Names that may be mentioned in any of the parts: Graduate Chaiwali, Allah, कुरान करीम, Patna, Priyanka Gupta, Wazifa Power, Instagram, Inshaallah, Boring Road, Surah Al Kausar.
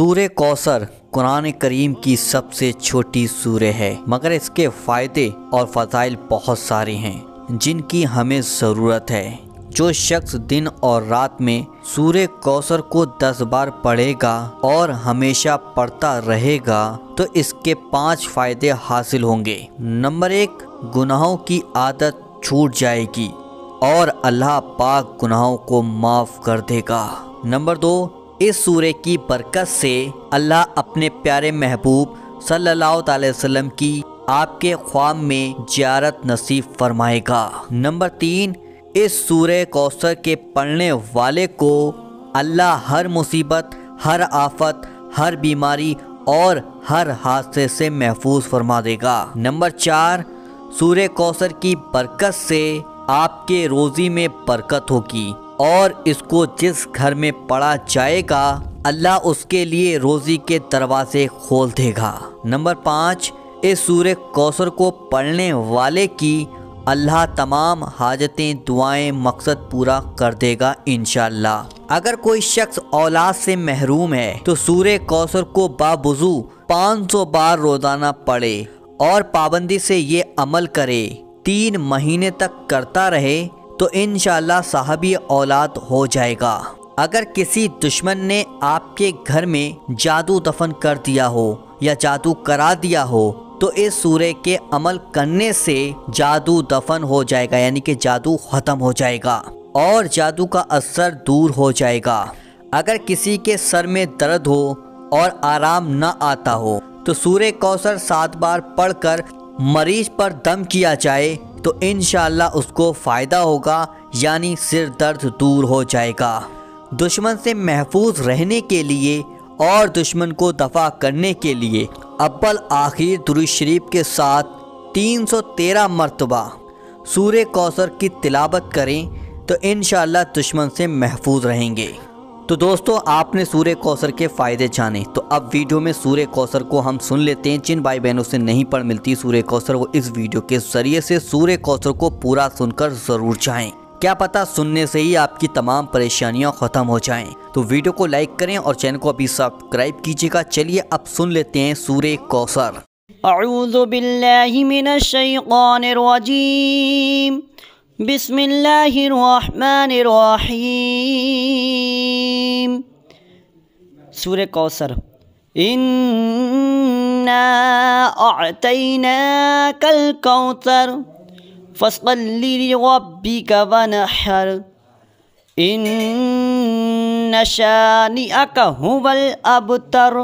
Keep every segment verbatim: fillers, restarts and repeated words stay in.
सूरह कौसर कुरान करीम की सबसे छोटी सूरह है, मगर इसके फ़ायदे और फ़ज़ाइल बहुत सारे हैं जिनकी हमें ज़रूरत है। जो शख्स दिन और रात में सूरह कौसर को दस बार पढ़ेगा और हमेशा पढ़ता रहेगा तो इसके पांच फ़ायदे हासिल होंगे। नंबर एक, गुनाहों की आदत छूट जाएगी और अल्लाह पाक गुनाहों को माफ़ कर देगा। नंबर दो, इस सूरह की बरकत से अल्लाह अपने प्यारे महबूब सल्लल्लाहु अलैहि वसल्लम की आपके ख्वाब में जियारत नसीब फरमाएगा। नंबर तीन, इस सूरह कौसर के पढ़ने वाले को अल्लाह हर मुसीबत, हर आफत, हर बीमारी और हर हादसे से महफूज फरमा देगा। नंबर चार, सूरह कौसर की बरकत से आपके रोज़ी में बरकत होगी और इसको जिस घर में पढ़ा जाएगा अल्लाह उसके लिए रोज़ी के दरवाजे खोल देगा। नंबर पाँच, इस सूरह कौसर को पढ़ने वाले की अल्लाह तमाम हाजतें, दुआएं, मकसद पूरा कर देगा इंशाअल्लाह। अगर कोई शख्स औलाद से महरूम है तो सूरह कौसर को बावुजू पाँच सौ बार रोज़ाना पढ़े और पाबंदी से ये अमल करे, तीन महीने तक करता रहे तो इंशाअल्लाह साहबी औलाद हो जाएगा। अगर किसी दुश्मन ने आपके घर में जादू दफन कर दिया हो या जादू करा दिया हो तो इस सूरह के अमल करने से जादू दफन हो जाएगा, यानी कि जादू ख़त्म हो जाएगा और जादू का असर दूर हो जाएगा। अगर किसी के सर में दर्द हो और आराम ना आता हो तो सूरह कौसर सात बार पढ़कर मरीज पर दम किया जाए तो इंशाअल्लाह उसको फ़ायदा होगा, यानी सिर दर्द दूर हो जाएगा। दुश्मन से महफूज रहने के लिए और दुश्मन को दफा करने के लिए अव्वल आखिर दुरूद शरीफ के साथ तीन सौ तेरह मरतबा सूरह कौसर की तिलावत करें तो इंशाअल्लाह दुश्मन से महफूज रहेंगे। तो दोस्तों, आपने सूरह कौसर के फ़ायदे जाने, तो अब वीडियो में सूरह कौसर को हम सुन लेते हैं। जिन भाई बहनों से नहीं पढ़ मिलती सूरह कौसर वो इस वीडियो के ज़रिए से सूरह कौसर को पूरा सुनकर ज़रूर जाएं। क्या पता सुनने से ही आपकी तमाम परेशानियां ख़त्म हो जाएं। तो वीडियो को लाइक करें और चैनल को अभी सब्सक्राइब कीजिएगा। चलिए अब सुन लेते हैं सूरह कौसर। अऊज़ु बिल्लाहि मिनश शैतानिर रजीम। बिस्मिल्लाहिर्रहमानिर्रहीम। सूरह कौसर। इन्ना अअतैनाकल कौसर फस्सल्लि लिरब्बिका वनहर। इन्न शानिअका हुवल अबतर।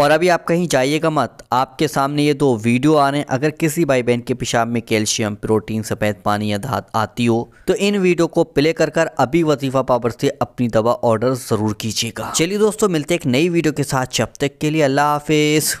और अभी आप कहीं जाइएगा मत, आपके सामने ये दो वीडियो आ रहे हैं। अगर किसी भाई बहन के पेशाब में कैल्शियम, प्रोटीन, सफ़ेद पानी या धात आती हो तो इन वीडियो को प्ले कर कर अभी वजीफ़ा पावर से अपनी दवा ऑर्डर ज़रूर कीजिएगा। चलिए दोस्तों, मिलते हैं एक नई वीडियो के साथ। जब तक के लिए अल्लाह हाफिज़।